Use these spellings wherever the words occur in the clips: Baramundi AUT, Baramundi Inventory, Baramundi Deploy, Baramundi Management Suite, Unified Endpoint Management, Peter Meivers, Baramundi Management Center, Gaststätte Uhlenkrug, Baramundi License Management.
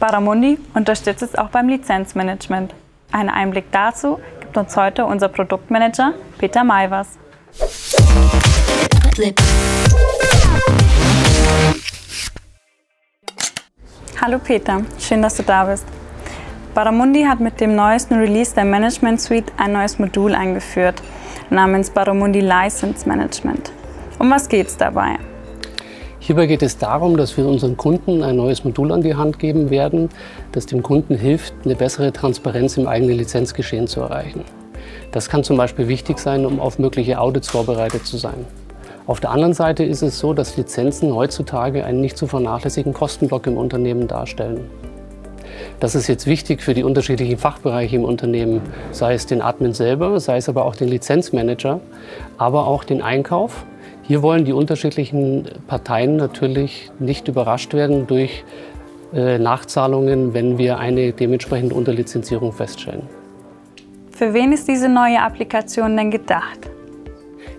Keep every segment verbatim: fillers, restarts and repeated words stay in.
Baramundi unterstützt es auch beim Lizenzmanagement. Einen Einblick dazu gibt uns heute unser Produktmanager Peter Meivers. Hallo Peter, schön, dass du da bist. Baramundi hat mit dem neuesten Release der Management Suite ein neues Modul eingeführt, namens Baramundi License Management. Um was geht es dabei? Hierbei geht es darum, dass wir unseren Kunden ein neues Modul an die Hand geben werden, das dem Kunden hilft, eine bessere Transparenz im eigenen Lizenzgeschehen zu erreichen. Das kann zum Beispiel wichtig sein, um auf mögliche Audits vorbereitet zu sein. Auf der anderen Seite ist es so, dass Lizenzen heutzutage einen nicht zu vernachlässigen Kostenblock im Unternehmen darstellen. Das ist jetzt wichtig für die unterschiedlichen Fachbereiche im Unternehmen, sei es den Admin selber, sei es aber auch den Lizenzmanager, aber auch den Einkauf. Hier wollen die unterschiedlichen Parteien natürlich nicht überrascht werden durch äh, Nachzahlungen, wenn wir eine dementsprechende Unterlizenzierung feststellen. Für wen ist diese neue Applikation denn gedacht?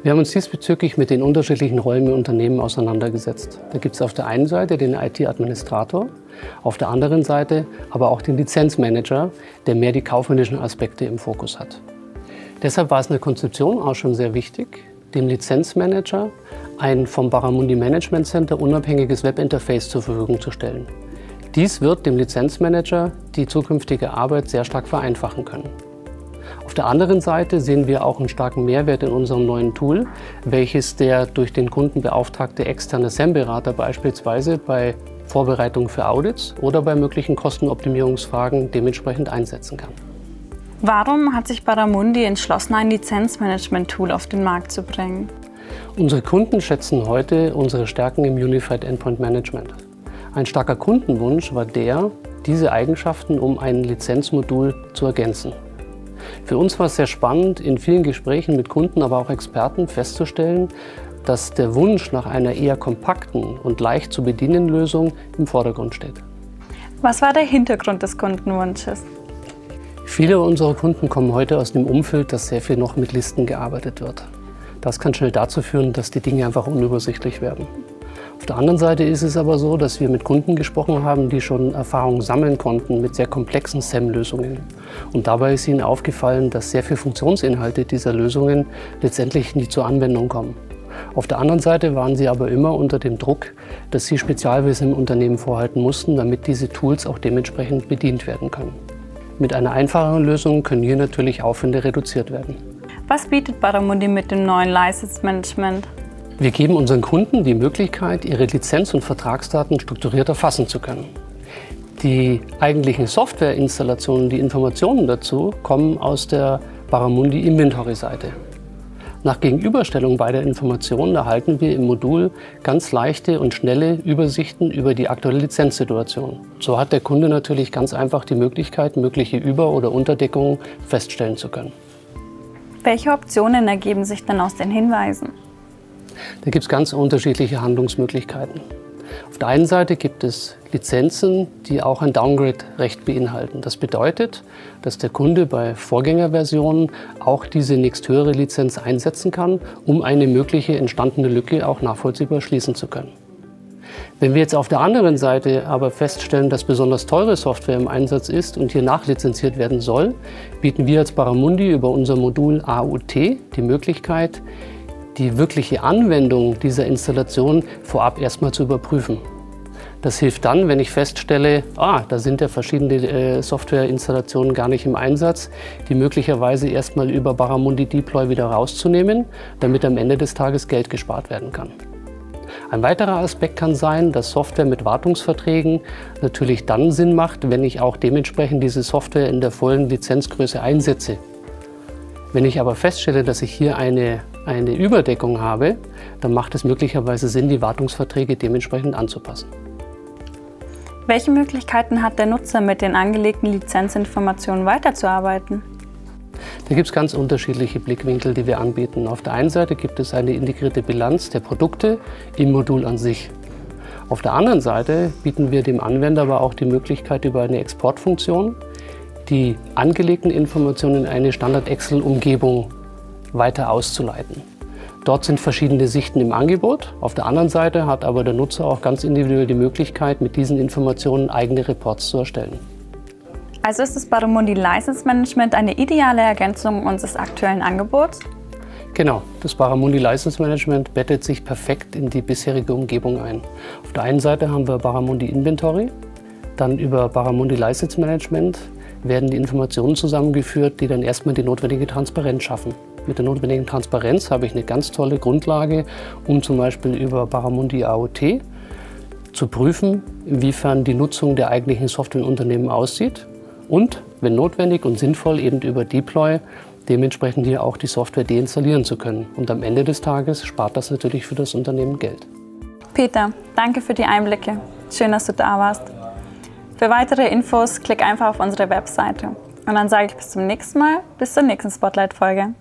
Wir haben uns diesbezüglich mit den unterschiedlichen Rollen im Unternehmen auseinandergesetzt. Da gibt es auf der einen Seite den I T-Administrator, auf der anderen Seite aber auch den Lizenzmanager, der mehr die kaufmännischen Aspekte im Fokus hat. Deshalb war es in der Konzeption auch schon sehr wichtig, dem Lizenzmanager ein vom Baramundi Management Center unabhängiges Webinterface zur Verfügung zu stellen. Dies wird dem Lizenzmanager die zukünftige Arbeit sehr stark vereinfachen können. Auf der anderen Seite sehen wir auch einen starken Mehrwert in unserem neuen Tool, welches der durch den Kunden beauftragte externe S A M-Berater beispielsweise bei Vorbereitung für Audits oder bei möglichen Kostenoptimierungsfragen dementsprechend einsetzen kann. Warum hat sich Baramundi entschlossen, ein Lizenzmanagement-Tool auf den Markt zu bringen? Unsere Kunden schätzen heute unsere Stärken im Unified Endpoint Management. Ein starker Kundenwunsch war der, diese Eigenschaften um ein Lizenzmodul zu ergänzen. Für uns war es sehr spannend, in vielen Gesprächen mit Kunden, aber auch Experten festzustellen, dass der Wunsch nach einer eher kompakten und leicht zu bedienenden Lösung im Vordergrund steht. Was war der Hintergrund des Kundenwunsches? Viele unserer Kunden kommen heute aus dem Umfeld, dass sehr viel noch mit Listen gearbeitet wird. Das kann schnell dazu führen, dass die Dinge einfach unübersichtlich werden. Auf der anderen Seite ist es aber so, dass wir mit Kunden gesprochen haben, die schon Erfahrungen sammeln konnten mit sehr komplexen S A M-Lösungen. Und dabei ist ihnen aufgefallen, dass sehr viele Funktionsinhalte dieser Lösungen letztendlich nie zur Anwendung kommen. Auf der anderen Seite waren sie aber immer unter dem Druck, dass sie Spezialwissen im Unternehmen vorhalten mussten, damit diese Tools auch dementsprechend bedient werden können. Mit einer einfacheren Lösung können hier natürlich Aufwände reduziert werden. Was bietet Baramundi mit dem neuen License Management? Wir geben unseren Kunden die Möglichkeit, ihre Lizenz- und Vertragsdaten strukturiert erfassen zu können. Die eigentlichen Softwareinstallationen, die Informationen dazu, kommen aus der Baramundi Inventory-Seite. Nach Gegenüberstellung beider Informationen erhalten wir im Modul ganz leichte und schnelle Übersichten über die aktuelle Lizenzsituation. So hat der Kunde natürlich ganz einfach die Möglichkeit, mögliche Über- oder Unterdeckungen feststellen zu können. Welche Optionen ergeben sich denn aus den Hinweisen? Da gibt es ganz unterschiedliche Handlungsmöglichkeiten. Auf der einen Seite gibt es Lizenzen, die auch ein Downgrade-Recht beinhalten. Das bedeutet, dass der Kunde bei Vorgängerversionen auch diese nächsthöhere Lizenz einsetzen kann, um eine mögliche entstandene Lücke auch nachvollziehbar schließen zu können. Wenn wir jetzt auf der anderen Seite aber feststellen, dass besonders teure Software im Einsatz ist und hier nachlizenziert werden soll, bieten wir als Baramundi über unser Modul A U T die Möglichkeit, die wirkliche Anwendung dieser Installation vorab erstmal zu überprüfen. Das hilft dann, wenn ich feststelle, ah, da sind ja verschiedene äh, Softwareinstallationen gar nicht im Einsatz, die möglicherweise erstmal über Baramundi Deploy wieder rauszunehmen, damit am Ende des Tages Geld gespart werden kann. Ein weiterer Aspekt kann sein, dass Software mit Wartungsverträgen natürlich dann Sinn macht, wenn ich auch dementsprechend diese Software in der vollen Lizenzgröße einsetze. Wenn ich aber feststelle, dass ich hier eine, eine Überdeckung habe, dann macht es möglicherweise Sinn, die Wartungsverträge dementsprechend anzupassen. Welche Möglichkeiten hat der Nutzer, mit den angelegten Lizenzinformationen weiterzuarbeiten? Da gibt es ganz unterschiedliche Blickwinkel, die wir anbieten. Auf der einen Seite gibt es eine integrierte Bilanz der Produkte im Modul an sich. Auf der anderen Seite bieten wir dem Anwender aber auch die Möglichkeit, über eine Exportfunktion die angelegten Informationen in eine Standard-Excel-Umgebung weiter auszuleiten. Dort sind verschiedene Sichten im Angebot. Auf der anderen Seite hat aber der Nutzer auch ganz individuell die Möglichkeit, mit diesen Informationen eigene Reports zu erstellen. Also ist das Baramundi License Management eine ideale Ergänzung unseres aktuellen Angebots? Genau, das Baramundi License Management bettet sich perfekt in die bisherige Umgebung ein. Auf der einen Seite haben wir Baramundi Inventory, dann über Baramundi License Management werden die Informationen zusammengeführt, die dann erstmal die notwendige Transparenz schaffen. Mit der notwendigen Transparenz habe ich eine ganz tolle Grundlage, um zum Beispiel über Baramundi A U T zu prüfen, inwiefern die Nutzung der eigentlichen Software im Unternehmen aussieht und, wenn notwendig und sinnvoll, eben über Deploy dementsprechend hier auch die Software deinstallieren zu können. Und am Ende des Tages spart das natürlich für das Unternehmen Geld. Peter, danke für die Einblicke. Schön, dass du da warst. Für weitere Infos klick einfach auf unsere Webseite. Und dann sage ich bis zum nächsten Mal, bis zur nächsten Spotlight-Folge.